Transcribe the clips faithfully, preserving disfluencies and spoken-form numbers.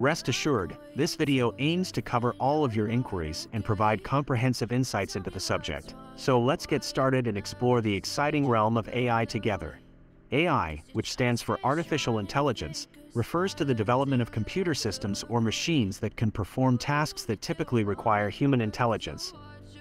Rest assured, this video aims to cover all of your inquiries and provide comprehensive insights into the subject. So let's get started and explore the exciting realm of A I together. A I, which stands for Artificial Intelligence, refers to the development of computer systems or machines that can perform tasks that typically require human intelligence.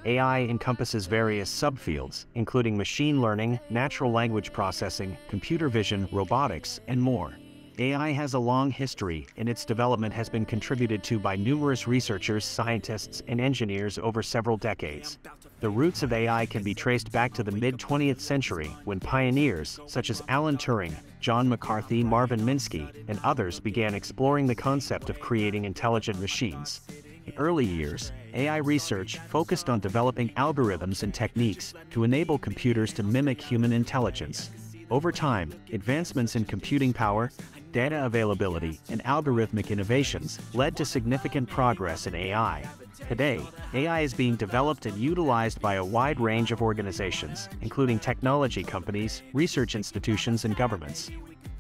A I encompasses various subfields, including machine learning, natural language processing, computer vision, robotics, and more. A I has a long history, and its development has been contributed to by numerous researchers, scientists, and engineers over several decades. The roots of A I can be traced back to the mid twentieth century, when pioneers such as Alan Turing, John McCarthy, Marvin Minsky, and others began exploring the concept of creating intelligent machines. In early years, A I research focused on developing algorithms and techniques to enable computers to mimic human intelligence. Over time, advancements in computing power, data availability, and algorithmic innovations led to significant progress in A I. Today, A I is being developed and utilized by a wide range of organizations, including technology companies, research institutions, and governments.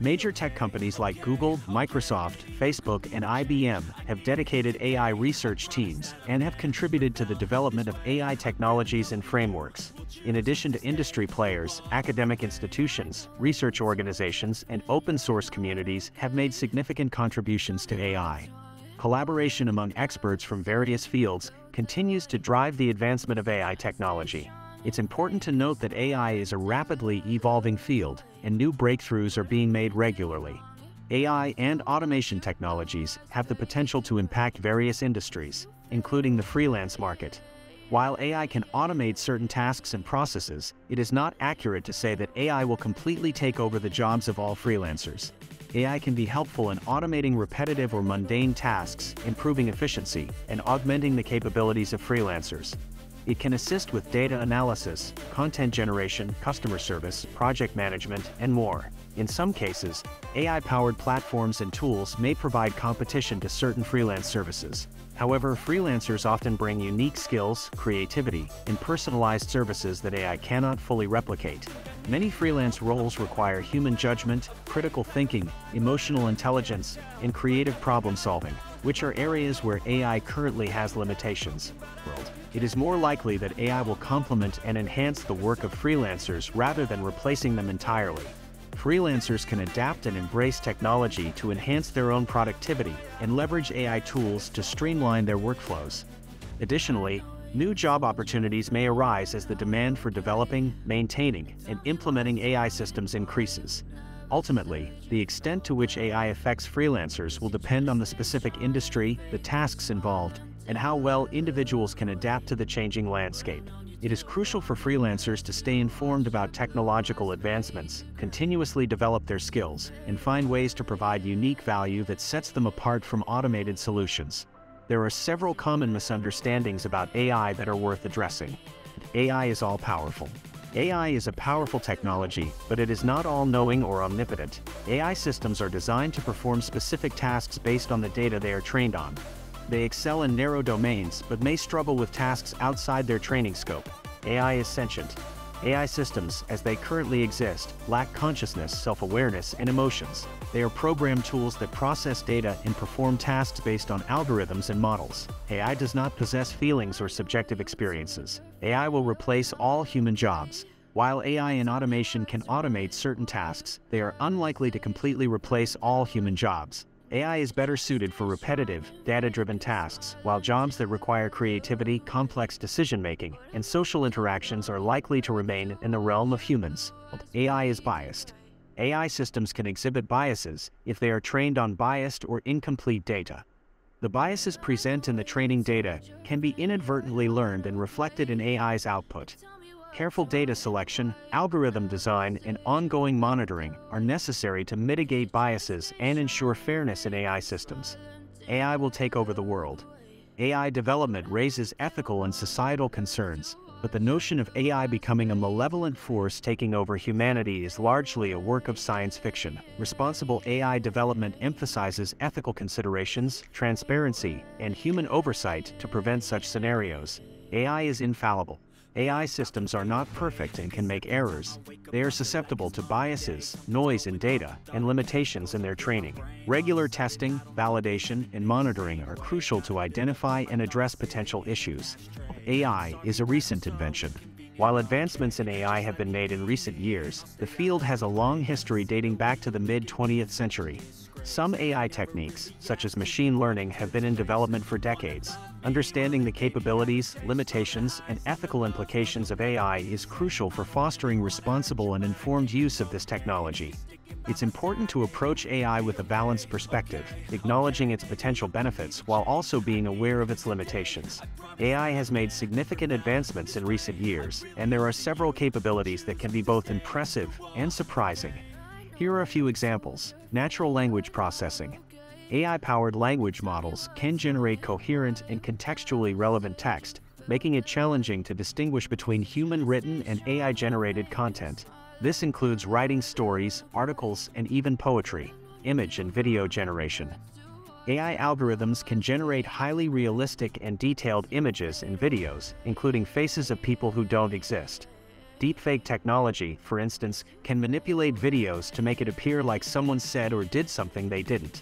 Major tech companies like Google, Microsoft, Facebook, and I B M have dedicated A I research teams and have contributed to the development of A I technologies and frameworks. In addition to industry players, academic institutions, research organizations, and open-source communities have made significant contributions to A I. Collaboration among experts from various fields continues to drive the advancement of A I technology. It's important to note that A I is a rapidly evolving field, and new breakthroughs are being made regularly. A I and automation technologies have the potential to impact various industries, including the freelance market. While A I can automate certain tasks and processes, it is not accurate to say that A I will completely take over the jobs of all freelancers. A I can be helpful in automating repetitive or mundane tasks, improving efficiency, and augmenting the capabilities of freelancers. It can assist with data analysis, content generation, customer service, project management, and more. In some cases, A I-powered platforms and tools may provide competition to certain freelance services. However, freelancers often bring unique skills, creativity, and personalized services that A I cannot fully replicate. Many freelance roles require human judgment, critical thinking, emotional intelligence, and creative problem-solving, which are areas where A I currently has limitations. It is more likely that A I will complement and enhance the work of freelancers rather than replacing them entirely. Freelancers can adapt and embrace technology to enhance their own productivity and leverage A I tools to streamline their workflows. Additionally, new job opportunities may arise as the demand for developing, maintaining, and implementing A I systems increases. Ultimately, the extent to which A I affects freelancers will depend on the specific industry, the tasks involved, and how well individuals can adapt to the changing landscape. It is crucial for freelancers to stay informed about technological advancements, continuously develop their skills, and find ways to provide unique value that sets them apart from automated solutions. There are several common misunderstandings about A I that are worth addressing. A I is all-powerful. A I is a powerful technology, but it is not all-knowing or omnipotent. A I systems are designed to perform specific tasks based on the data they are trained on. They excel in narrow domains but may struggle with tasks outside their training scope. A I is sentient. A I systems, as they currently exist, lack consciousness, self-awareness, and emotions. They are programmed tools that process data and perform tasks based on algorithms and models. A I does not possess feelings or subjective experiences. A I will replace all human jobs. While A I and automation can automate certain tasks, they are unlikely to completely replace all human jobs. A I is better suited for repetitive, data-driven tasks, while jobs that require creativity, complex decision-making, and social interactions are likely to remain in the realm of humans. A I is biased. A I systems can exhibit biases if they are trained on biased or incomplete data. The biases present in the training data can be inadvertently learned and reflected in A I's output. Careful data selection, algorithm design, and ongoing monitoring are necessary to mitigate biases and ensure fairness in A I systems. A I will take over the world. A I development raises ethical and societal concerns, but the notion of A I becoming a malevolent force taking over humanity is largely a work of science fiction. Responsible A I development emphasizes ethical considerations, transparency, and human oversight to prevent such scenarios. A I is infallible. A I systems are not perfect and can make errors. They are susceptible to biases, noise in data, and limitations in their training. Regular testing, validation, and monitoring are crucial to identify and address potential issues. A I is a recent invention. While advancements in A I have been made in recent years, the field has a long history dating back to the mid twentieth century. Some A I techniques, such as machine learning, have been in development for decades. Understanding the capabilities, limitations, and ethical implications of A I is crucial for fostering responsible and informed use of this technology. It's important to approach A I with a balanced perspective, acknowledging its potential benefits while also being aware of its limitations. A I has made significant advancements in recent years, and there are several capabilities that can be both impressive and surprising. Here are a few examples. Natural language processing. A I-powered language models can generate coherent and contextually relevant text, making it challenging to distinguish between human-written and A I-generated content. This includes writing stories, articles, and even poetry. Image and video generation. A I algorithms can generate highly realistic and detailed images and videos, including faces of people who don't exist. Deepfake technology, for instance, can manipulate videos to make it appear like someone said or did something they didn't.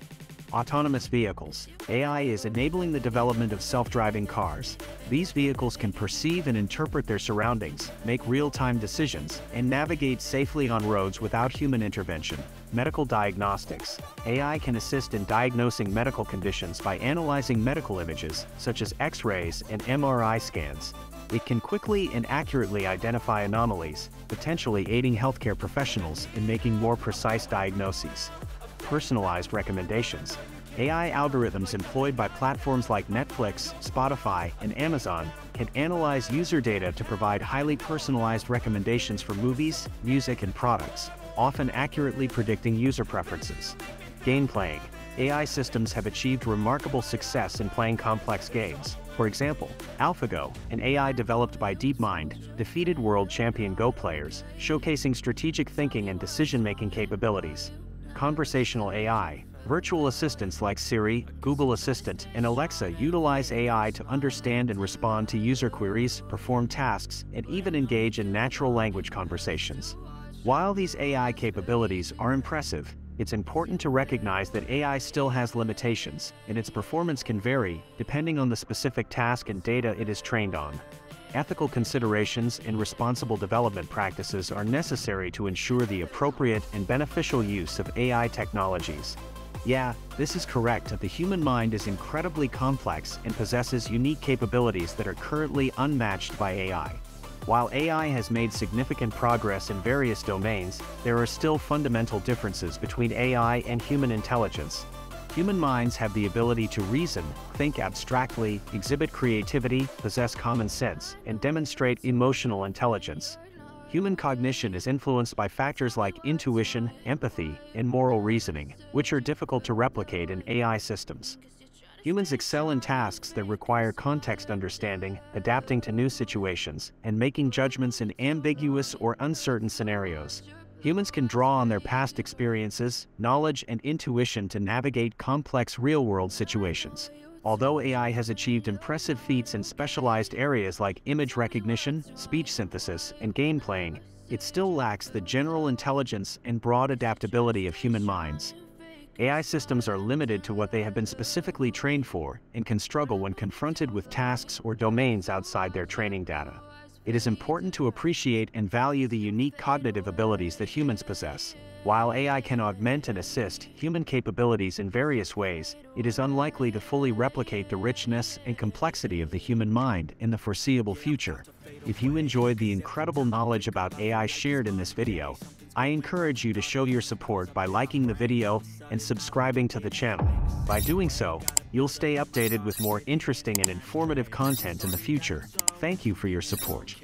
Autonomous vehicles. A I is enabling the development of self-driving cars. These vehicles can perceive and interpret their surroundings, make real-time decisions, and navigate safely on roads without human intervention. Medical diagnostics. A I can assist in diagnosing medical conditions by analyzing medical images, such as X-rays and M R I scans. It can quickly and accurately identify anomalies, potentially aiding healthcare professionals in making more precise diagnoses. Personalized recommendations. A I algorithms employed by platforms like Netflix, Spotify, and Amazon can analyze user data to provide highly personalized recommendations for movies, music, and products, often accurately predicting user preferences. Game playing. A I systems have achieved remarkable success in playing complex games. For example, AlphaGo, an A I developed by DeepMind, defeated world champion Go players, showcasing strategic thinking and decision-making capabilities. Conversational A I. Virtual assistants like Siri, Google Assistant, and Alexa utilize A I to understand and respond to user queries, perform tasks, and even engage in natural language conversations. While these A I capabilities are impressive, it's important to recognize that A I still has limitations, and its performance can vary depending on the specific task and data it is trained on. Ethical considerations and responsible development practices are necessary to ensure the appropriate and beneficial use of A I technologies. Yeah, this is correct that the human mind is incredibly complex and possesses unique capabilities that are currently unmatched by A I. While A I has made significant progress in various domains, there are still fundamental differences between A I and human intelligence. Human minds have the ability to reason, think abstractly, exhibit creativity, possess common sense, and demonstrate emotional intelligence. Human cognition is influenced by factors like intuition, empathy, and moral reasoning, which are difficult to replicate in A I systems. Humans excel in tasks that require context understanding, adapting to new situations, and making judgments in ambiguous or uncertain scenarios. Humans can draw on their past experiences, knowledge, and intuition to navigate complex real-world situations. Although A I has achieved impressive feats in specialized areas like image recognition, speech synthesis, and game playing, it still lacks the general intelligence and broad adaptability of human minds. A I systems are limited to what they have been specifically trained for and can struggle when confronted with tasks or domains outside their training data. It is important to appreciate and value the unique cognitive abilities that humans possess. While A I can augment and assist human capabilities in various ways, it is unlikely to fully replicate the richness and complexity of the human mind in the foreseeable future. If you enjoyed the incredible knowledge about A I shared in this video, I encourage you to show your support by liking the video and subscribing to the channel. By doing so, you'll stay updated with more interesting and informative content in the future. Thank you for your support.